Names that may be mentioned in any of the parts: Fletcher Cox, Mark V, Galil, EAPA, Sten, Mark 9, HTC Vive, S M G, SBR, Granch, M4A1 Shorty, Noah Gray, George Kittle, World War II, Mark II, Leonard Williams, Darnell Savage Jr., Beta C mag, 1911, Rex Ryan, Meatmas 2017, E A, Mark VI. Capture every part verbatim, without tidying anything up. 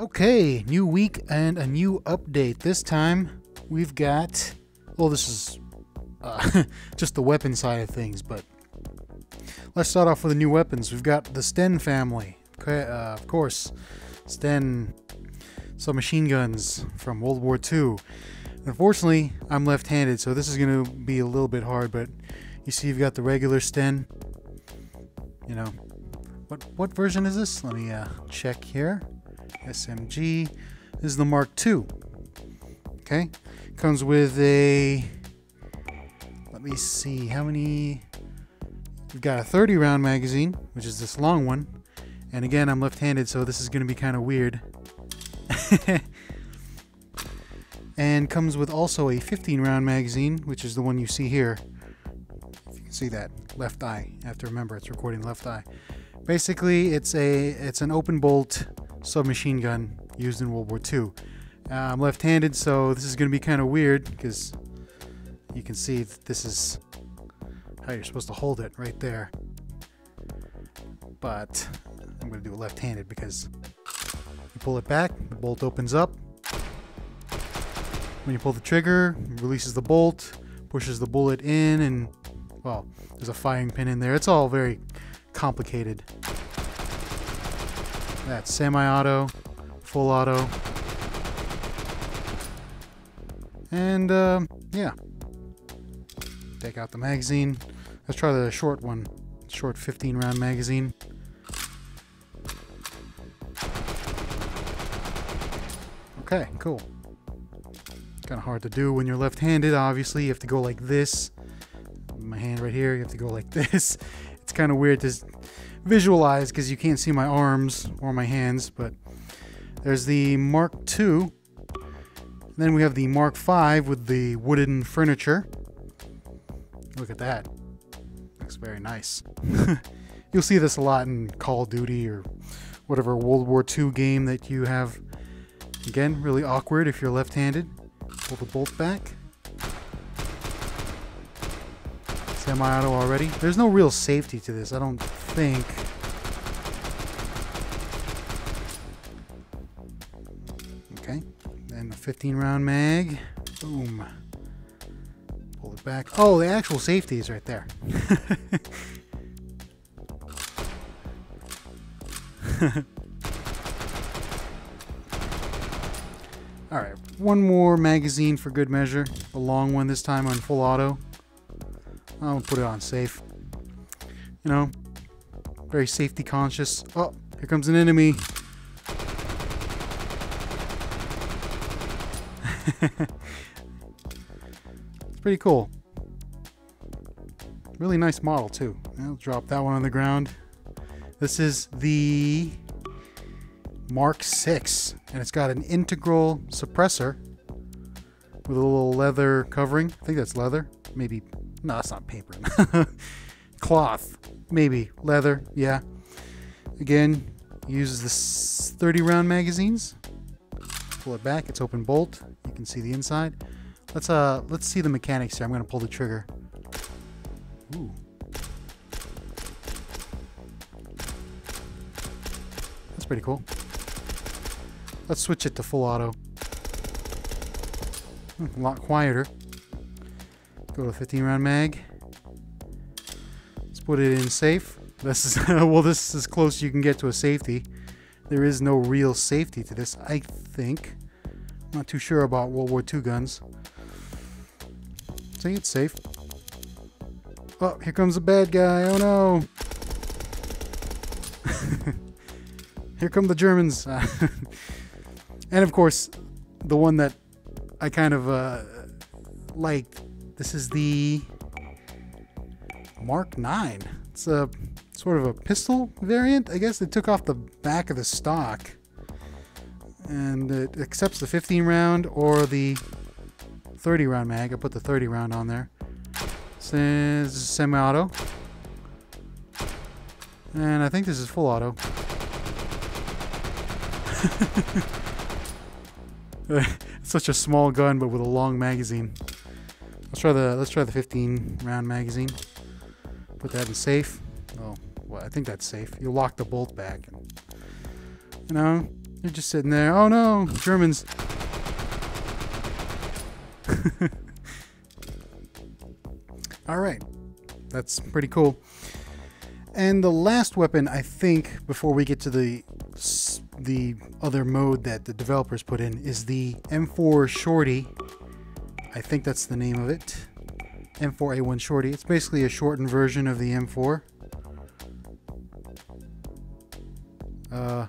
Okay, new week and a new update. This time we've got, well, this is uh, just the weapon side of things, but let's start off with the new weapons. We've got the Sten family. Okay, uh, of course, Sten submachine guns from World War Two. Unfortunately, I'm left-handed, so this is going to be a little bit hard, but you see you've got the regular Sten. You know, what what version is this? Let me uh, check here. S M G. This is the Mark Two. Okay. Comes with a, let me see, how many? We've got a thirty round magazine, which is this long one. And again, I'm left-handed, so this is going to be kind of weird. And comes with also a fifteen round magazine, which is the one you see here. If you can see that left eye, I have to remember it's recording left eye. Basically, it's a it's an open bolt submachine gun used in World War Two. Uh, I'm left-handed, so this is going to be kind of weird because you can see that this is how you're supposed to hold it right there. But I'm going to do it left-handed because you pull it back, the bolt opens up. When you pull the trigger, it releases the bolt, pushes the bullet in, and, well, there's a firing pin in there. It's all very complicated. That's semi-auto, full auto. And, uh, yeah. Take out the magazine. Let's try the short one. Short fifteen round magazine. Okay, cool. Kind of hard to do when you're left-handed, obviously. You have to go like this. My hand right here, you have to go like this. It's kind of weird to visualize because you can't see my arms or my hands, but there's the Mark Two. Then we have the Mark Five with the wooden furniture. Look at that. Looks very nice. You'll see this a lot in Call of Duty or whatever World War Two game that you have. Again, really awkward if you're left-handed. Pull the bolt back. Semi-auto already. There's no real safety to this, I don't think. Okay. And the fifteen round mag. Boom. Pull it back. Oh, the actual safety is right there. Alright, one more magazine for good measure. A long one this time on full auto. I'll put it on safe. You know, very safety conscious. Oh, here comes an enemy. It's pretty cool. Really nice model too. I'll drop that one on the ground. This is the Mark Six, and it's got an integral suppressor with a little leather covering. I think that's leather. Maybe, no, it's not paper. Cloth, maybe leather. Yeah. Again, uses the thirty round magazines. Pull it back. It's open bolt. You can see the inside. Let's uh, let's see the mechanics here. I'm gonna pull the trigger. Ooh. That's pretty cool. Let's switch it to full auto. A lot quieter. Go to fifteen round mag. Let's put it in safe. This is well, this is as close as you can get to a safety. There is no real safety to this, I think. I'm not too sure about World War Two guns. See, it's safe. Oh, here comes a bad guy. Oh no. Here come the Germans. And of course, the one that I kind of uh, liked, this is the Mark Nine. It's a sort of a pistol variant. I guess they took off the back of the stock. And it accepts the fifteen round or the thirty round mag. I put the thirty round on there. This is semi-auto. And I think this is full auto. It's such a small gun, but with a long magazine. Let's try the let's try the fifteen round magazine. Put that in safe. Oh, well, I think that's safe. You lock the bolt back. And, you know, They're just sitting there. Oh no, Germans. Alright, that's pretty cool. And the last weapon, I think, before we get to the the other mode that the developers put in, is the M four Shorty. I think that's the name of it. M four A one Shorty. It's basically a shortened version of the M four. Uh,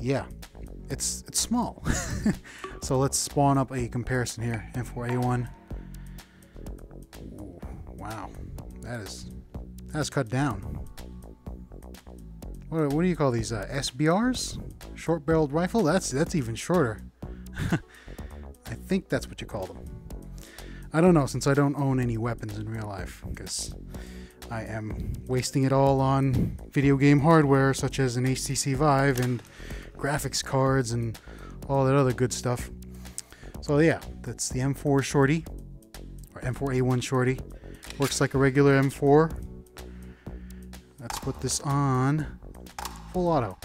yeah, it's it's small. So let's spawn up a comparison here. M four A one. Ooh, wow, that is that's cut down. What, what do you call these? Uh, S B Rs? Short-barreled rifle? That's that's even shorter. I think that's what you call them. I don't know, since I don't own any weapons in real life, because I am wasting it all on video game hardware such as an H T C Vive and graphics cards and all that other good stuff. So yeah, that's the M four Shorty, or M four A one Shorty. Works like a regular M four. Let's put this on full auto.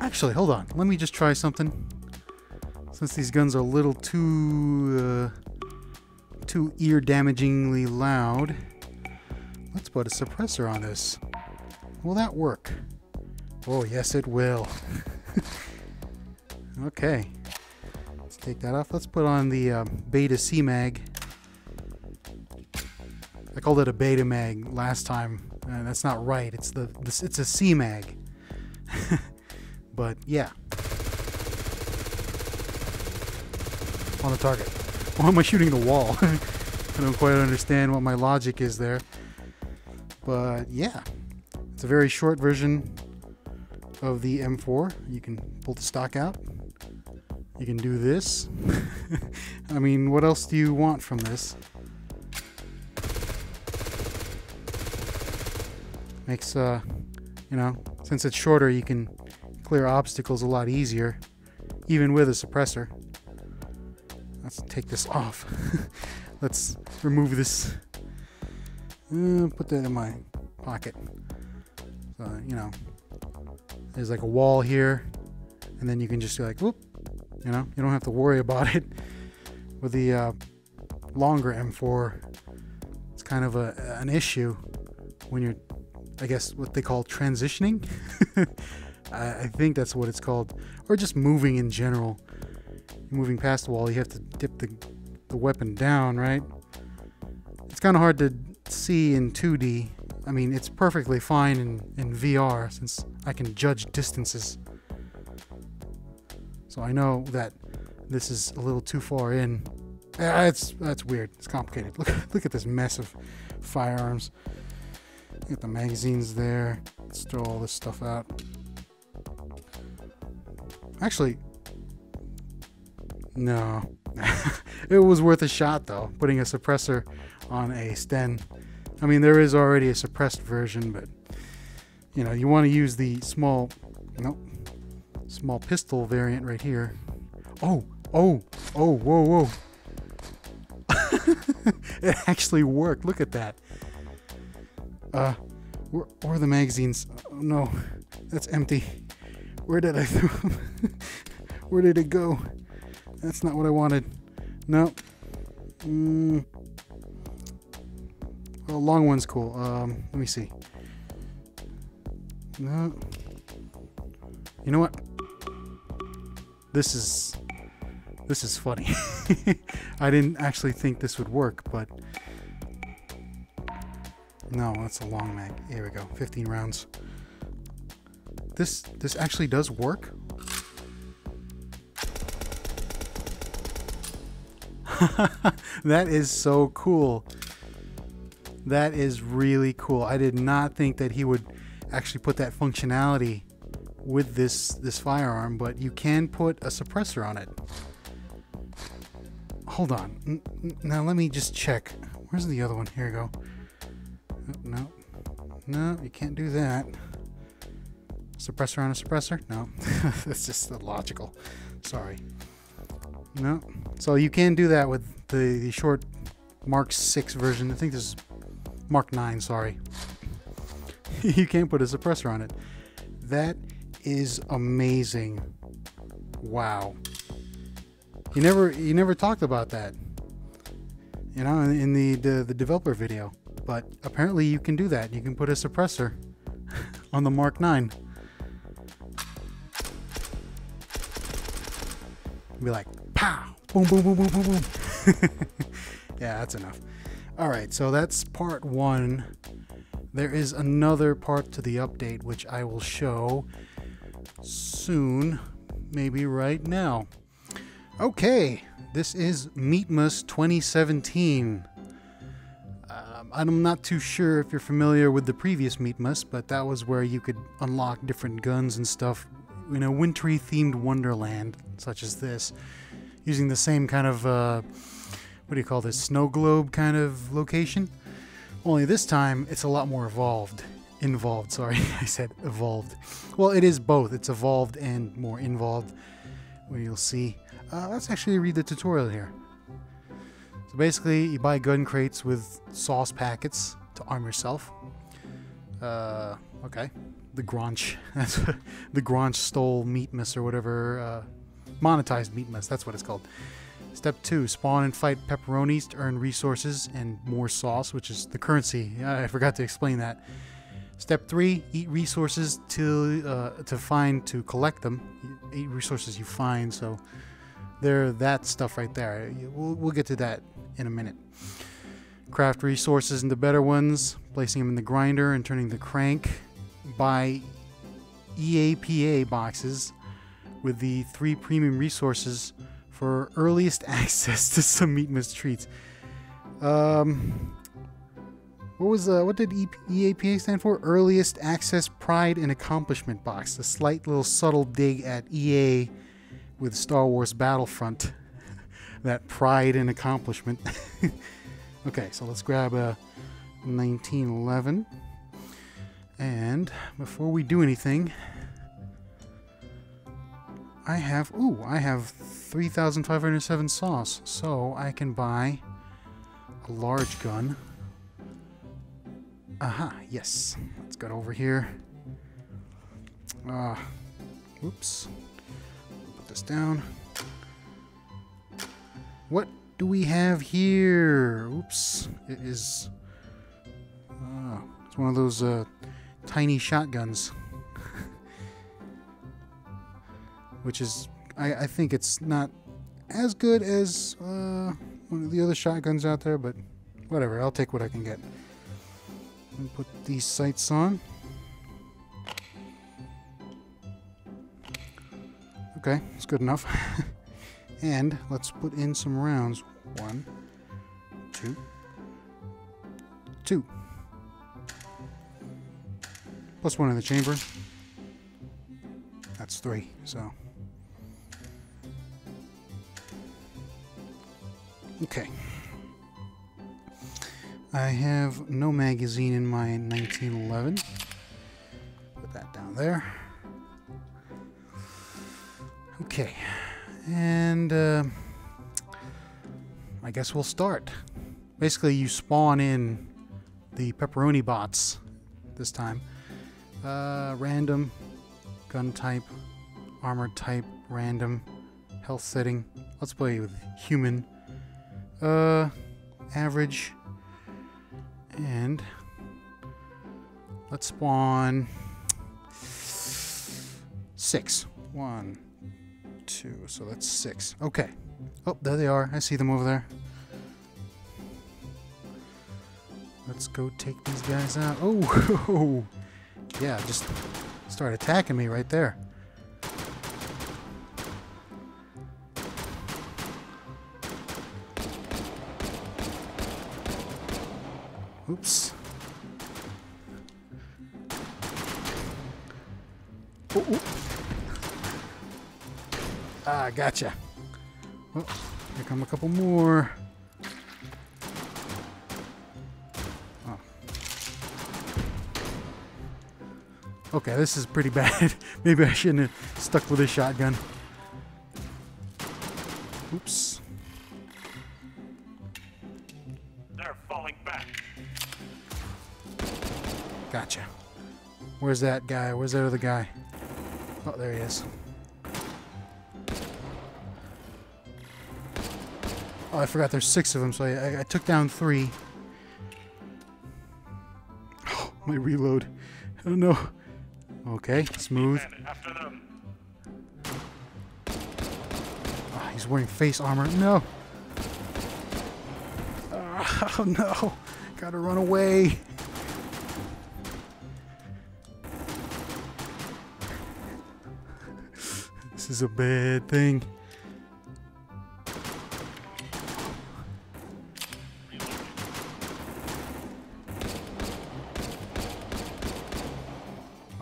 Actually, hold on, let me just try something. Since these guns are a little too uh, too ear-damagingly loud, let's put a suppressor on this. Will that work? Oh, yes, it will. Okay. Let's take that off. Let's put on the uh, Beta C mag. I called it a Beta mag last time, and that's not right. It's the it's a C mag. But yeah. On the target. Why am I shooting the wall? I don't quite understand what my logic is there. But yeah, it's a very short version of the M four. You can pull the stock out. You can do this. I mean, what else do you want from this? Makes, uh, you know, since it's shorter, you can clear obstacles a lot easier, even with a suppressor. Let's take this off. Let's remove this. Uh, put that in my pocket. So, you know, there's like a wall here, and then you can just be like, whoop. You know, you don't have to worry about it. With the uh, longer M four, it's kind of a, an issue when you're, I guess, what they call transitioning. I, I think that's what it's called, or just moving in general. Moving past the wall, you have to dip the, the weapon down, right? It's kind of hard to see in two D. I mean, it's perfectly fine in, in V R, since I can judge distances. So I know that this is a little too far in. Ah, it's, that's weird. It's complicated. Look, look at this mess of firearms. You got the magazines there. Let's throw all this stuff out. Actually... no. It was worth a shot though, putting a suppressor on a Sten. I mean, there is already a suppressed version, but you know, you want to use the small nope small pistol variant right here. Oh, oh, oh, whoa, whoa. It actually worked. Look at that. Uh where, where are the magazines? Oh no, that's empty. Where did I throw them? Where did it go? That's not what I wanted. No. Mm. Well, long one's cool. Um, let me see. No. You know what? This is this is funny. I didn't actually think this would work, but no, that's a long mag. Here we go. fifteen rounds. This this actually does work. That is so cool. That is really cool. I did not think that he would actually put that functionality with this this firearm, but you can put a suppressor on it. Hold on. N now let me just check. Where's the other one? Here we go. No. No, you can't do that. Suppressor on a suppressor? No. That's just illogical. Sorry. No. So you can do that with the, the short Mark six version. I think this is Mark nine, sorry. You can't put a suppressor on it. That is amazing. Wow. You never you never talked about that, you know, in the the, the developer video. But apparently you can do that. You can put a suppressor on the Mark nine. Be like, pow, boom, boom, boom, boom, boom, boom. Yeah, that's enough. All right, so that's part one. There is another part to the update, which I will show soon, maybe right now. Okay, this is Meatmas twenty seventeen. Um, I'm not too sure if you're familiar with the previous Meatmas, but that was where you could unlock different guns and stuff in a wintry themed wonderland, such as this, using the same kind of, uh, what do you call this, snow globe kind of location. Only this time, it's a lot more evolved. Involved, sorry, I said evolved. Well, it is both. It's evolved and more involved, where you'll see. Uh, let's actually read the tutorial here. So basically, you buy gun crates with sauce packets to arm yourself. Uh, okay. The Granch. That's the Granch stole Meatmas or whatever. Uh, monetized Meatmas, that's what it's called. Step two, spawn and fight pepperonis to earn resources and more sauce, which is the currency. I forgot to explain that. Step three, eat resources till uh, to find to collect them. Eat resources you find, so there, that stuff right there. We'll, we'll get to that in a minute. Craft resources into better ones, placing them in the grinder and turning the crank. Buy E A P A boxes with the three premium resources for earliest access to some Meatmas treats. Um, what was uh, what did E A P A stand for? Earliest Access Pride and Accomplishment Box. A slight little subtle dig at E A with Star Wars Battlefront. That pride and accomplishment. Okay, so let's grab a nineteen eleven. And before we do anything, I have, ooh, I have three thousand five hundred seven sauce, so I can buy a large gun. Aha, yes. Let's get over here. Uh, oops. Put this down. What do we have here? Oops. It is, uh, it's one of those uh, tiny shotguns. Which is, I, I think it's not as good as uh, one of the other shotguns out there, but whatever, I'll take what I can get. And put these sights on. Okay, it's good enough. And let's put in some rounds. One, two, two. Plus one in the chamber. That's three, so. Okay. I have no magazine in my nineteen eleven. Put that down there. Okay. And uh, I guess we'll start. Basically, you spawn in the pepperoni bots this time. Uh, random, gun type, armor type, random, health setting. Let's play with human. Uh, average, and let's spawn six. One, two, so that's six. Okay. Oh, there they are. I see them over there. Let's go take these guys out. Oh, yeah, just start attacking me right there. Oops. Oh, oh. Ah, gotcha. Oh, here come a couple more. Oh. Okay, this is pretty bad. Maybe I shouldn't have stuck with a shotgun. Oops. Gotcha. Where's that guy? Where's that other guy? Oh, there he is. Oh, I forgot there's six of them, so I, I took down three. Oh, my reload. I don't know. Okay, smooth. Oh, he's wearing face armor. No! Oh, no! Gotta run away! This is a bad thing.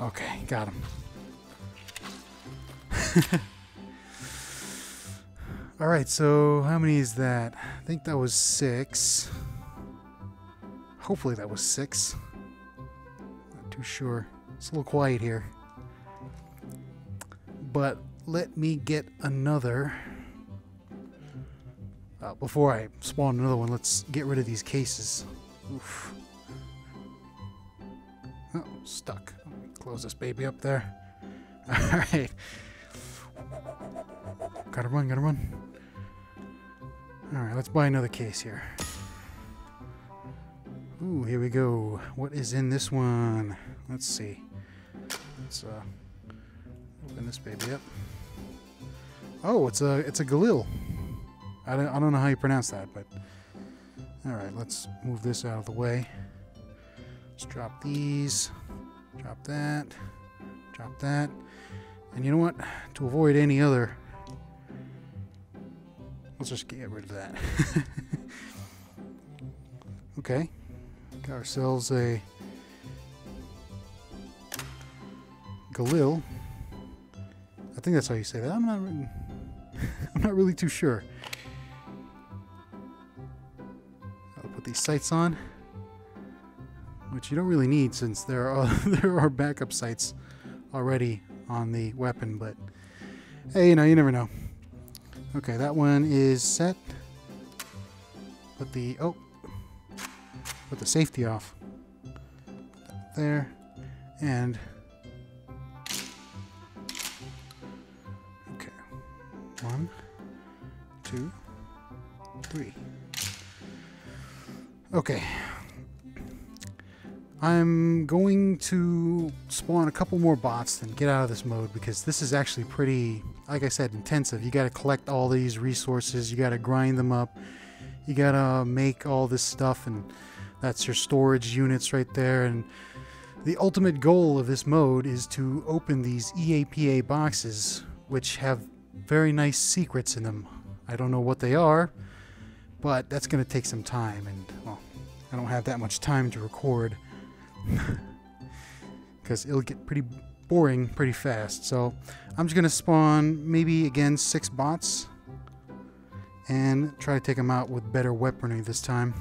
Okay, got him. Alright, so how many is that? I think that was six. Hopefully that was six. Not too sure. It's a little quiet here. But let me get another. Uh, before I spawn another one, let's get rid of these cases. Oof. Oh, stuck. Let me close this baby up there. Alright. Gotta run, gotta run. Alright, let's buy another case here. Ooh, here we go. What is in this one? Let's see. Let's uh, open this baby up. Oh, it's a it's a Galil. I don't I don't know how you pronounce that, but all right. Let's move this out of the way. Let's drop these. Drop that. Drop that. And you know what? To avoid any other, let's just get rid of that. Okay. Got ourselves a Galil. I think that's how you say that. I'm not. Really, I'm not really too sure. I'll put these sights on, which you don't really need since there are there are backup sights already on the weapon. But hey, you know, you never know. Okay, that one is set. Put the oh. Put the safety off there, and okay, one, two, three. Okay, I'm going to spawn a couple more bots and get out of this mode because this is actually pretty, like I said, intensive. You got to collect all these resources, you got to grind them up, you got to make all this stuff, and that's your storage units right there. And the ultimate goal of this mode is to open these E A P A boxes, which have very nice secrets in them. I don't know what they are, but that's going to take some time. And, well, I don't have that much time to record because it'll get pretty boring pretty fast. So I'm just going to spawn maybe, again, six bots and try to take them out with better weaponry this time.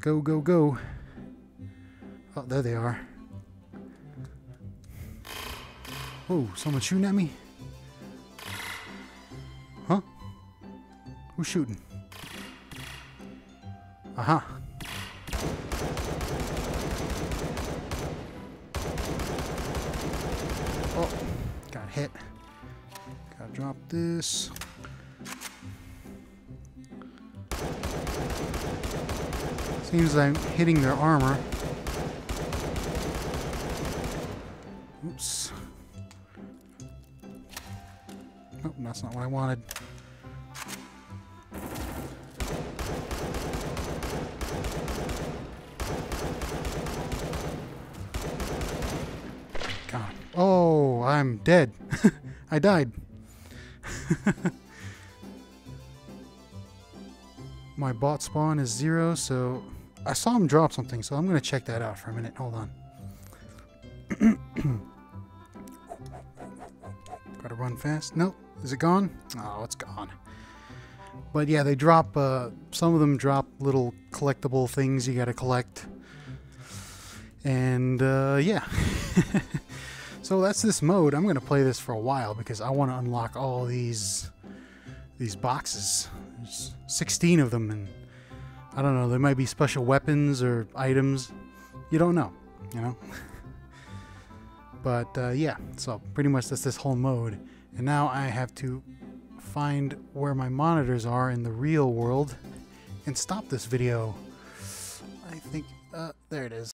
Go, go, go. Oh, there they are. Oh, someone shooting at me? Huh? Who's shooting? Aha. Oh, got hit. Gotta drop this. Seems like I'm hitting their armor. Oops. Nope, that's not what I wanted. God. Oh, I'm dead. I died. My bot spawn is zero, so I saw him drop something, so I'm going to check that out for a minute. Hold on. Gotta run fast. Nope. Is it gone? Oh, it's gone. But yeah, they drop, uh, some of them drop little collectible things you got to collect. And uh, yeah. So that's this mode. I'm going to play this for a while because I want to unlock all these, these boxes. There's sixteen of them, and I don't know, there might be special weapons or items. You don't know. you know? But uh, yeah, so pretty much that's this whole mode. And now I have to find where my monitors are in the real world and stop this video. I think, uh, there it is.